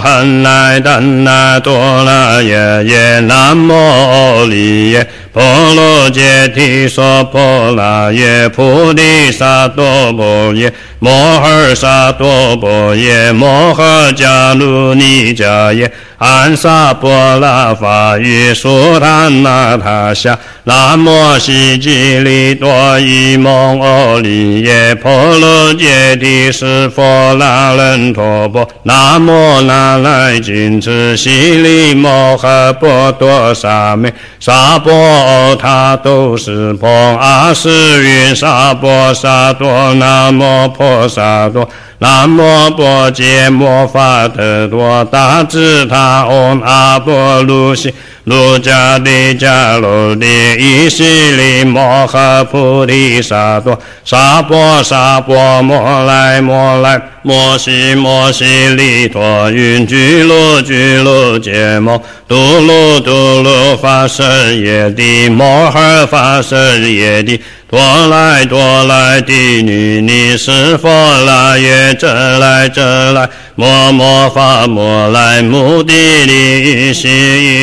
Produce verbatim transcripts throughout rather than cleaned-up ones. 汉来丹那多那耶耶南摩利耶婆罗揭谛娑婆那耶菩提萨多婆耶摩诃萨多婆耶摩诃迦卢尼迦耶安萨婆拉法语苏檀那他夏南摩悉吉利多伊蒙阿利耶婆罗揭谛是佛那人陀婆南摩那来谨墀悉利摩诃波多萨美萨婆他都是婆阿是云沙婆萨多南摩婆萨多南摩波揭摩法特多达智他唵阿婆卢悉卢迦帝迦卢帝伊悉利摩诃菩提萨埵萨婆萨婆摩来摩来摩悉摩悉利陀云俱卢俱卢羯摩嘟噜嘟噜发身耶帝摩诃发身耶帝多来多来帝女尼是佛那耶遮来遮来摩摩发摩来目的利依悉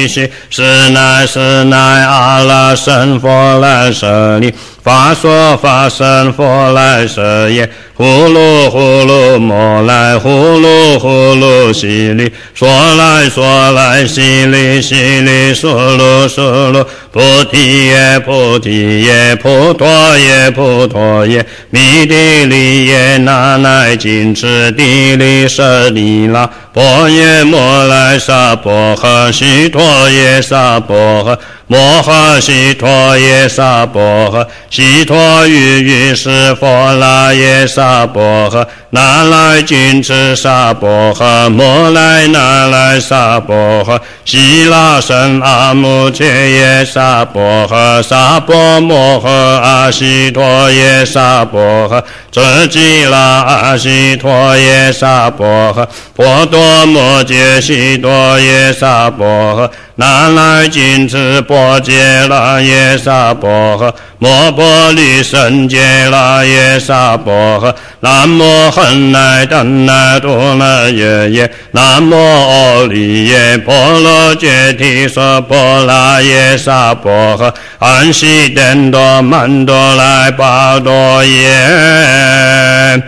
依悉是乃是乃阿拉僧佛来舍利法说法身佛来舍耶呼噜呼噜摩来呼噜呼噜悉利说来说来悉利悉利苏噜苏噜菩提耶菩提耶菩陀耶菩陀耶弥帝利耶那乃谨墀帝利舍利那婆耶摩来萨婆诃悉陀耶萨婆诃摩诃悉陀耶萨婆诃悉陀喻喻是佛那耶萨婆诃那来谨墀萨婆诃摩来那来萨婆诃悉那僧阿穆切耶萨婆诃萨婆摩诃阿悉陀耶萨婆诃遮吉那阿悉陀耶萨婆诃婆多摩揭悉陀耶萨婆诃那来谨墀婆揭那耶萨婆诃摩婆利胜揭那耶萨婆诃南摩恒来怛那多那耶耶南摩阿利耶婆罗揭谛娑婆那耶萨婆诃安悉殿多曼多来巴多耶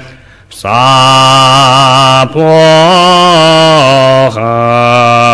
萨婆诃。